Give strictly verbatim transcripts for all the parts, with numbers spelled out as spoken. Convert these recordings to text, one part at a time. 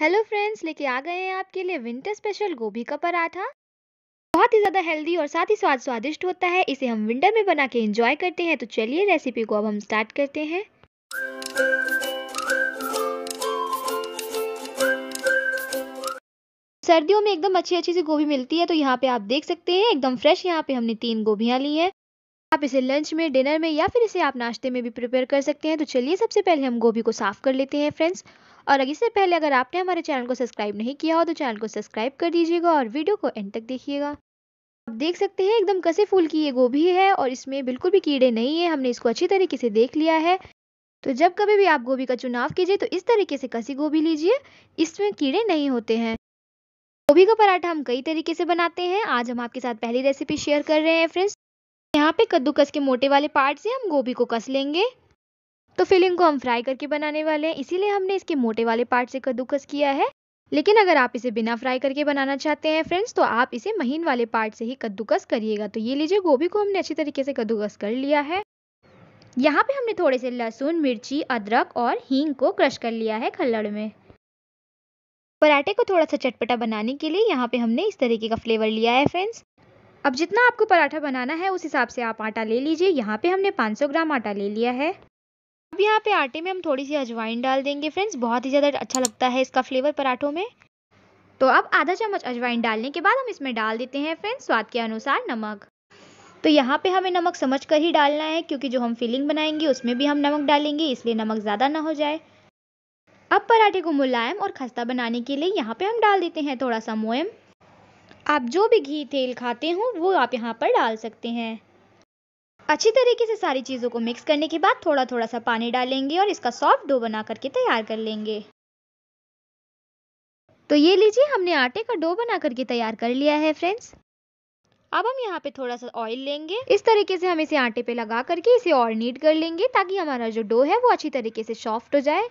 Hello friends, लेके आ गए हैं आपके लिए विंटर स्पेशल गोभी का पराठा। बहुत ही ज़्यादा हेल्दी और साथ ही स्वाद स्वादिष्ट होता है। इसे हम विंटर में बना के एंजॉय करते हैं। तो चलिए रेसिपी को अब हम स्टार्ट करते हैं। सर्दियों में एकदम अच्छी अच्छी सी गोभी मिलती है, तो यहाँ पे आप देख सकते हैं एकदम फ्रेश। यहाँ पे हमने तीन गोभियाँ ली हैं। आप इसे लंच में, डिनर में या फिर इसे आप नाश्ते में भी प्रिपेयर कर सकते हैं। तो चलिए सबसे पहले हम गोभी को साफ़ कर लेते हैं फ्रेंड्स। और इससे पहले अगर आपने हमारे चैनल को सब्सक्राइब नहीं किया हो तो चैनल को सब्सक्राइब कर दीजिएगा और वीडियो को एंड तक देखिएगा। आप देख सकते हैं एकदम कसे फूल की ये गोभी है और इसमें बिल्कुल भी कीड़े नहीं है। हमने इसको अच्छी तरीके से देख लिया है। तो जब कभी भी आप गोभी का चुनाव कीजिए तो इस तरीके से कसी गोभी लीजिए, इसमें कीड़े नहीं होते हैं। गोभी का पराठा हम कई तरीके से बनाते हैं। आज हम आपके साथ पहली रेसिपी शेयर कर रहे हैं फ्रेंड्स। यहाँ पे कद्दूकस के मोटे वाले पार्ट से हम गोभी को कस लेंगे। तो फिलिंग को हम फ्राई करके बनाने वाले हैं, इसीलिए हमने इसके मोटे वाले पार्ट से कद्दूकस किया है। लेकिन अगर आप इसे बिना फ्राई करके बनाना चाहते हैं फ्रेंड्स, तो आप इसे महीन वाले पार्ट से ही कद्दूकस करिएगा। तो ये लीजिए, गोभी को हमने अच्छी तरीके से कद्दूकस कर लिया है। यहाँ पे हमने थोड़े से लहसुन, मिर्ची, अदरक और हींग को क्रश कर लिया है खल्लड़ में। पराठे को थोड़ा सा चटपटा बनाने के लिए यहाँ पे हमने इस तरीके का फ्लेवर लिया है फ्रेंड्स। अब जितना आपको पराठा बनाना है उस हिसाब से आप आटा ले लीजिए। यहाँ पे हमने पाँच सौ ग्राम आटा ले लिया है। अब यहाँ पे आटे में हम थोड़ी सी अजवाइन डाल देंगे फ्रेंड्स, बहुत ही ज़्यादा अच्छा लगता है इसका फ्लेवर पराठों में। तो अब आधा चम्मच अजवाइन डालने के बाद हम इसमें डाल देते हैं फ्रेंड्स स्वाद के अनुसार नमक। तो यहाँ पे हमें नमक समझ कर ही डालना है, क्योंकि जो हम फिलिंग बनाएंगे उसमें भी हम नमक डालेंगे, इसलिए नमक ज़्यादा ना हो जाए। अब पराठे को मुलायम और खस्ता बनाने के लिए यहाँ पर हम डाल देते हैं थोड़ा सा मोयम। आप जो भी घी तेल खाते हो वो आप यहाँ पर डाल सकते हैं। अच्छी तरीके से सारी चीज़ों को मिक्स करने के बाद थोड़ा थोड़ा सा पानी डालेंगे और इसका सॉफ्ट डो बना करके तैयार कर लेंगे। तो ये लीजिए, हमने आटे का डो बना करके तैयार कर लिया है फ्रेंड्स। अब हम यहाँ पे थोड़ा सा ऑयल लेंगे, इस तरीके से हम इसे आटे पे लगा करके इसे और नीट कर लेंगे, ताकि हमारा जो डो है वो अच्छी तरीके से सॉफ्ट हो जाए।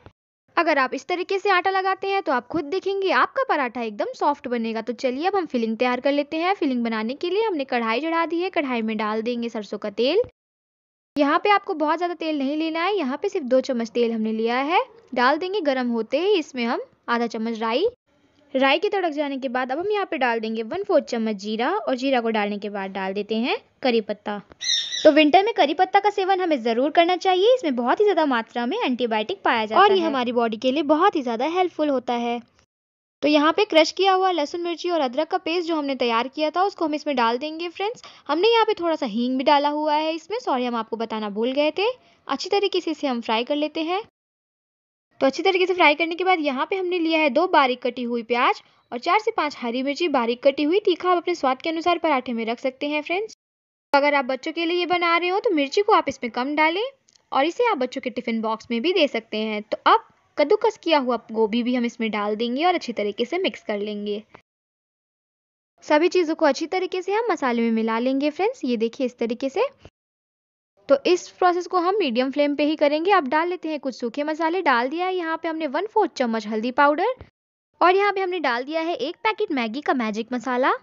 अगर आप इस तरीके से आटा लगाते हैं तो आप खुद देखेंगे आपका पराठा एकदम सॉफ्ट बनेगा। तो चलिए अब हम फिलिंग तैयार कर लेते हैं। फिलिंग बनाने के लिए हमने कढ़ाई चढ़ा दी है। कढ़ाई में डाल देंगे सरसों का तेल। यहाँ पे आपको बहुत ज़्यादा तेल नहीं लेना है, यहाँ पे सिर्फ दो चम्मच तेल हमने लिया है। डाल देंगे, गर्म होते ही इसमें हम आधा चम्मच राई। राई के तड़क जाने के बाद अब हम यहाँ पे डाल देंगे वन फोर्थ चम्मच जीरा, और जीरा को डालने के बाद डाल देते हैं करी पत्ता। तो विंटर में करी पत्ता का सेवन हमें ज़रूर करना चाहिए, इसमें बहुत ही ज़्यादा मात्रा में एंटीबायोटिक पाया जाता है और ये हमारी बॉडी के लिए बहुत ही ज़्यादा हेल्पफुल होता है। तो यहाँ पे क्रश किया हुआ लहसुन, मिर्ची और अदरक का पेस्ट जो हमने तैयार किया था उसको हम इसमें डाल देंगे फ्रेंड्स। हमने यहाँ पे थोड़ा सा हींग भी डाला हुआ है इसमें, सॉरी हम आपको बताना भूल गए थे। अच्छी तरीके से इसे हम फ्राई कर लेते हैं। तो अच्छी तरीके से फ्राई करने के बाद यहाँ पे हमने लिया है दो बारीक कटी हुई प्याज और चार से पाँच हरी मिर्ची बारीक कटी हुई। तीखा आप अपने स्वाद के अनुसार पराठे में रख सकते हैं फ्रेंड्स। अगर आप बच्चों के लिए ये बना रहे हो तो मिर्ची को आप इसमें कम डालें और इसे आप बच्चों के टिफ़िन बॉक्स में भी दे सकते हैं। तो अब कद्दूकस किया हुआ गोभी भी हम इसमें डाल देंगे और अच्छी तरीके से मिक्स कर लेंगे। सभी चीज़ों को अच्छी तरीके से हम मसाले में मिला लेंगे फ्रेंड्स। ये देखिए इस तरीके से। तो इस प्रोसेस को हम मीडियम फ्लेम पे ही करेंगे। अब डाल लेते हैं कुछ सूखे मसाले। डाल दिया है यहाँ पे हमने वन फोर्थ चम्मच हल्दी पाउडर और यहाँ पे हमने डाल दिया है एक पैकेट मैगी का मैजिक मसाला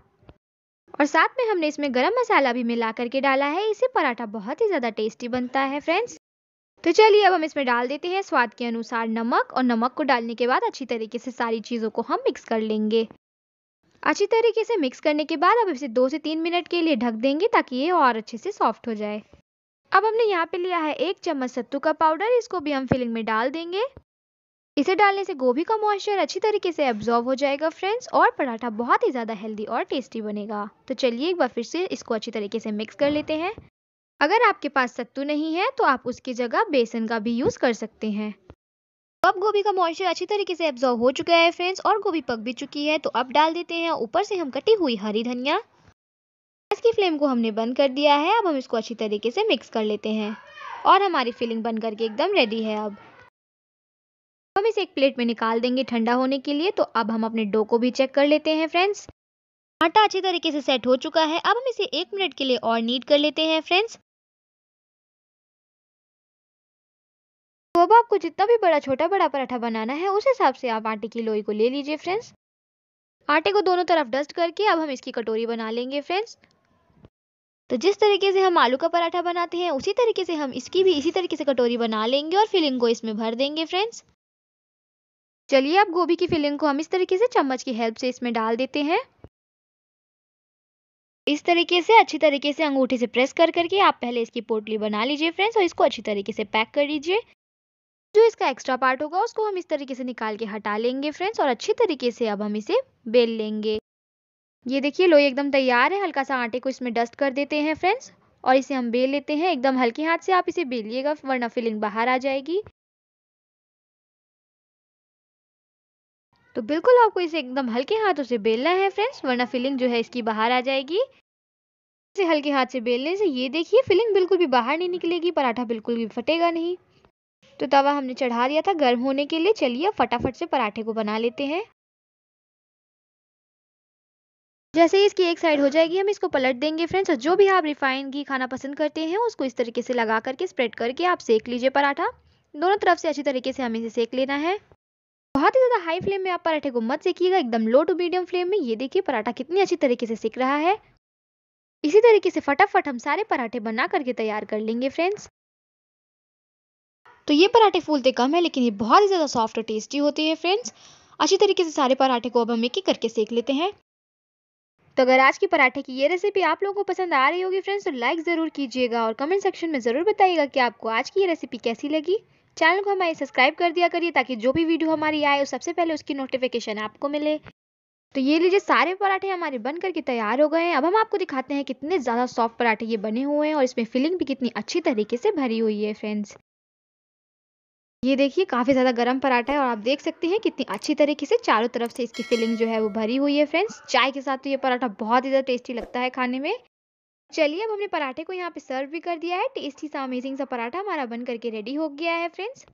और साथ में हमने इसमें गरम मसाला भी मिला करके डाला है। इससे पराठा बहुत ही ज़्यादा टेस्टी बनता है फ्रेंड्स। तो चलिए अब हम इसमें डाल देते हैं स्वाद के अनुसार नमक और नमक को डालने के बाद अच्छी तरीके से सारी चीज़ों को हम मिक्स कर लेंगे। अच्छी तरीके से मिक्स करने के बाद अब इसे दो से तीन मिनट के लिए ढक देंगे ताकि ये और अच्छे से सॉफ्ट हो जाए। अब हमने यहाँ पे लिया है एक चम्मच सत्तू का पाउडर, इसको भी हम फिलिंग में डाल देंगे। इसे डालने से गोभी का मॉइस्चर अच्छी तरीके से एब्जॉर्ब हो जाएगा फ्रेंड्स और पराठा बहुत ही ज़्यादा हेल्दी और टेस्टी बनेगा। तो चलिए एक बार फिर से इसको अच्छी तरीके से मिक्स कर लेते हैं। अगर आपके पास सत्तू नहीं है तो आप उसकी जगह बेसन का भी यूज़ कर सकते हैं। तो अब गोभी का मॉइस्चर अच्छी तरीके से एब्जॉर्ब हो चुका है फ्रेंड्स और गोभी पक भी चुकी है। तो अब डाल देते हैं ऊपर से हम कटी हुई हरी धनिया। गैस की फ्लेम को हमने बंद कर दिया है। अब हम इसको अच्छी तरीके से मिक्स कर लेते हैं और हमारी फिलिंग बन करके एकदम रेडी है। अब हम इसे एक प्लेट में निकाल देंगे ठंडा होने के लिए। तो अब हम अपने डो को भी चेक कर लेते हैं फ्रेंड्स। आटा अच्छी तरीके से सेट हो चुका है। अब हम इसे एक मिनट के लिए और नीट कर लेते हैं फ्रेंड्स। तो अब आपको जितना भी बड़ा छोटा बड़ा पराठा बनाना है उस हिसाब से आप आटे की लोई को ले लीजिए फ्रेंड्स। आटे को दोनों तरफ डस्ट करके अब हम इसकी कटोरी बना लेंगे फ्रेंड्स। तो जिस तरीके से हम आलू का पराठा बनाते हैं उसी तरीके से हम इसकी भी इसी तरीके से कटोरी बना लेंगे और फिलिंग को इसमें भर देंगे फ्रेंड्स। चलिए अब गोभी की फिलिंग को हम इस तरीके से चम्मच की हेल्प से इसमें डाल देते हैं। इस तरीके से अच्छी तरीके से अंगूठे से प्रेस कर करके आप पहले इसकी पोटली बना लीजिए फ्रेंड्स, और इसको अच्छी तरीके से पैक कर लीजिए। जो इसका एक्स्ट्रा पार्ट होगा उसको हम इस तरीके से निकाल के हटा लेंगे फ्रेंड्स, और अच्छी तरीके से अब हम इसे बेल लेंगे। ये देखिए लोई एकदम तैयार है। हल्का सा आटे को इसमें डस्ट कर देते हैं फ्रेंड्स, और इसे हम बेल लेते हैं। एकदम हल्के हाथ से आप इसे बेलिएगा वरना फिलिंग बाहर आ जाएगी। तो बिल्कुल आपको इसे एकदम हल्के हाथों से बेलना है फ्रेंड्स, वरना फिलिंग जो है इसकी बाहर आ जाएगी। इसे हल्के हाथ से बेलने से ये देखिए फिलिंग बिल्कुल भी बाहर नहीं निकलेगी, पराठा बिल्कुल भी फटेगा नहीं। तो तवा हमने चढ़ा दिया था गर्म होने के लिए। चलिए अब फटाफट से पराठे को बना लेते हैं। जैसे ही इसकी एक साइड हो जाएगी हम इसको पलट देंगे फ्रेंड्स, और जो भी आप रिफाइंड घी खाना पसंद करते हैं उसको इस तरीके से लगा करके स्प्रेड करके आप सेक लीजिए। पराठा दोनों तरफ से अच्छी तरीके से हमें इसे सेक लेना है। बहुत ही ज़्यादा हाई फ्लेम में आप पराठे को मत सेकिएगा, एकदम लो टू मीडियम फ्लेम में। ये देखिए पराठा कितनी अच्छी तरीके से सेक रहा है। इसी तरीके से फटाफट हम सारे पराठे बना करके तैयार कर लेंगे फ्रेंड्स। तो ये पराठे फूलते कम है लेकिन ये बहुत ही ज़्यादा सॉफ्ट और टेस्टी होती है फ्रेंड्स। अच्छी तरीके से सारे पराठे को अब हम एक एक करके सेक लेते हैं। तो अगर आज की पराठे की ये रेसिपी आप लोगों को पसंद आ रही होगी फ्रेंड्स तो लाइक ज़रूर कीजिएगा, और कमेंट सेक्शन में ज़रूर बताइएगा कि आपको आज की ये रेसिपी कैसी लगी। चैनल को हमारे सब्सक्राइब कर दिया करिए ताकि जो भी वीडियो हमारी आए सबसे पहले उसकी नोटिफिकेशन आपको मिले। तो ये लीजिए सारे पराठे हमारे बन करके तैयार हो गए हैं। अब हम आपको दिखाते हैं कितने ज़्यादा सॉफ्ट पराठे ये बने हुए हैं, और इसमें फिलिंग भी कितनी अच्छी तरीके से भरी हुई है फ्रेंड्स। ये देखिए काफ़ी ज़्यादा गर्म पराठा है, और आप देख सकते हैं कितनी अच्छी तरीके से चारों तरफ से इसकी फिलिंग जो है वो भरी हुई है फ्रेंड्स। चाय के साथ तो ये पराठा बहुत ही ज़्यादा टेस्टी लगता है खाने में। चलिए अब हमने पराठे को यहाँ पे सर्व भी कर दिया है। टेस्टी सा अमेजिंग सा पराठा हमारा बन करके रेडी हो गया है फ्रेंड्स।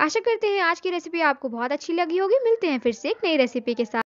आशा करते हैं आज की रेसिपी आपको बहुत अच्छी लगी होगी। मिलते हैं फिर से एक नई रेसिपी के साथ।